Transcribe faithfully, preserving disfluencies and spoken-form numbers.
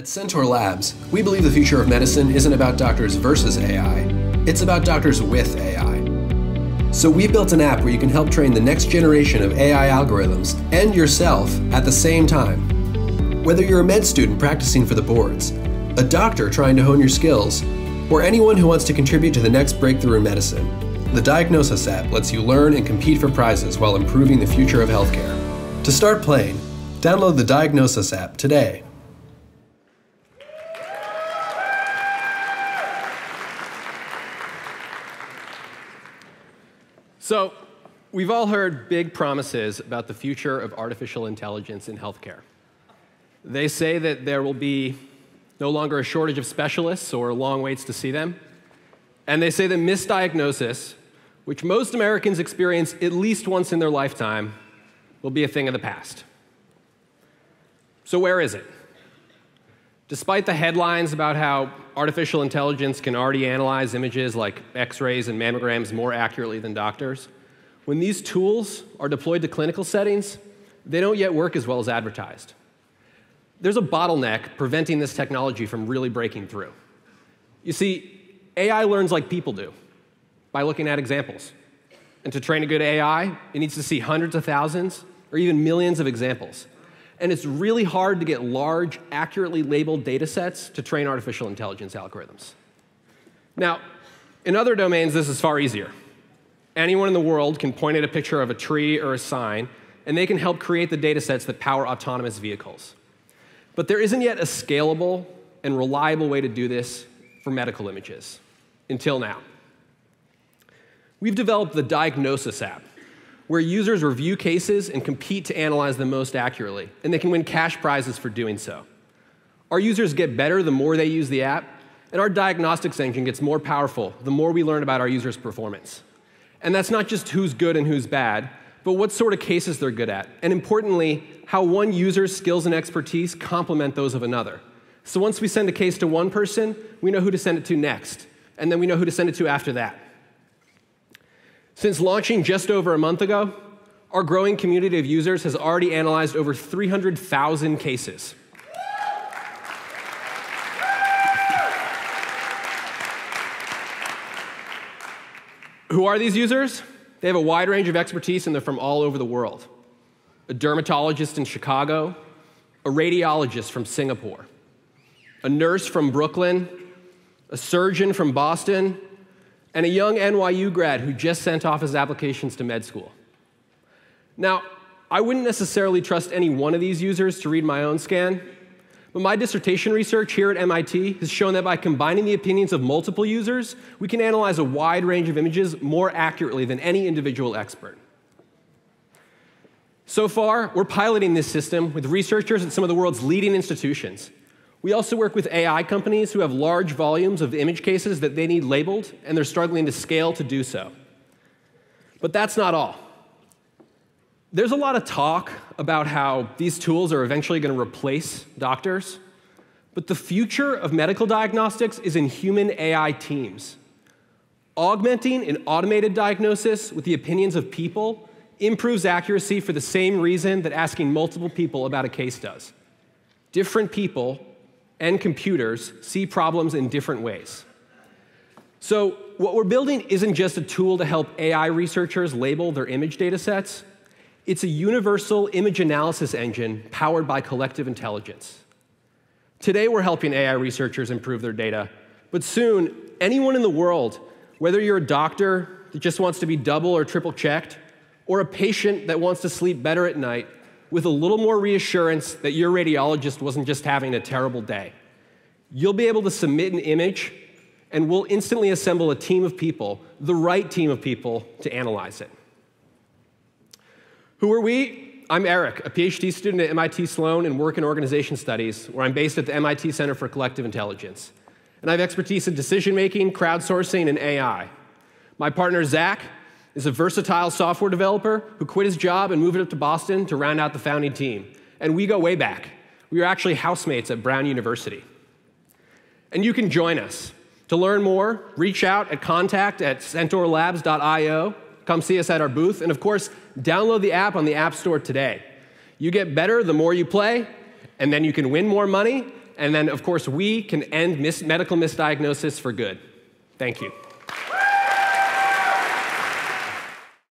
At Centaur Labs, we believe the future of medicine isn't about doctors versus A I, it's about doctors with A I. So we built an app where you can help train the next generation of A I algorithms and yourself at the same time. Whether you're a med student practicing for the boards, a doctor trying to hone your skills, or anyone who wants to contribute to the next breakthrough in medicine, the DiagnosUs app lets you learn and compete for prizes while improving the future of healthcare. To start playing, download the DiagnosUs app today. So, we've all heard big promises about the future of artificial intelligence in healthcare. They say that there will be no longer a shortage of specialists or long waits to see them. And they say that misdiagnosis, which most Americans experience at least once in their lifetime, will be a thing of the past. So where is it? Despite the headlines about how artificial intelligence can already analyze images like x-rays and mammograms more accurately than doctors, when these tools are deployed to clinical settings, they don't yet work as well as advertised. There's a bottleneck preventing this technology from really breaking through. You see, A I learns like people do, by looking at examples. And to train a good A I, it needs to see hundreds of thousands or even millions of examples. And it's really hard to get large, accurately labeled data sets to train artificial intelligence algorithms. Now, in other domains, this is far easier. Anyone in the world can point at a picture of a tree or a sign, and they can help create the data sets that power autonomous vehicles. But there isn't yet a scalable and reliable way to do this for medical images, until now. We've developed the DiagnosUs app, where users review cases and compete to analyze them most accurately, and they can win cash prizes for doing so. Our users get better the more they use the app, and our diagnostics engine gets more powerful the more we learn about our users' performance. And that's not just who's good and who's bad, but what sort of cases they're good at, and importantly, how one user's skills and expertise complement those of another. So once we send a case to one person, we know who to send it to next, and then we know who to send it to after that. Since launching just over a month ago, our growing community of users has already analyzed over three hundred thousand cases. Who are these users? They have a wide range of expertise, and they're from all over the world. A dermatologist in Chicago, a radiologist from Singapore, a nurse from Brooklyn, a surgeon from Boston, and a young N Y U grad who just sent off his applications to med school. Now, I wouldn't necessarily trust any one of these users to read my own scan, but my dissertation research here at M I T has shown that by combining the opinions of multiple users, we can analyze a wide range of images more accurately than any individual expert. So far, we're piloting this system with researchers at some of the world's leading institutions. We also work with A I companies who have large volumes of image cases that they need labeled, and they're struggling to scale to do so. But that's not all. There's a lot of talk about how these tools are eventually going to replace doctors, but the future of medical diagnostics is in human A I teams. Augmenting an automated diagnosis with the opinions of people improves accuracy for the same reason that asking multiple people about a case does. Different people and computers see problems in different ways. So what we're building isn't just a tool to help A I researchers label their image data sets. It's a universal image analysis engine powered by collective intelligence. Today, we're helping A I researchers improve their data, but soon, anyone in the world, whether you're a doctor that just wants to be double or triple checked, or a patient that wants to sleep better at night, with a little more reassurance that your radiologist wasn't just having a terrible day. You'll be able to submit an image, and we'll instantly assemble a team of people, the right team of people, to analyze it. Who are we? I'm Eric, a PhD student at M I T Sloan in Work and Organization Studies, where I'm based at the M I T Center for Collective Intelligence. And I have expertise in decision-making, crowdsourcing, and A I. My partner, Zach, is a versatile software developer who quit his job and moved up to Boston to round out the founding team. And we go way back. We were actually housemates at Brown University. And you can join us. To learn more, reach out at contact at centaur labs dot i o, come see us at our booth, and of course, download the app on the App Store today. You get better the more you play, and then you can win more money, And then, of course, we can end mis- medical misdiagnosis for good. Thank you.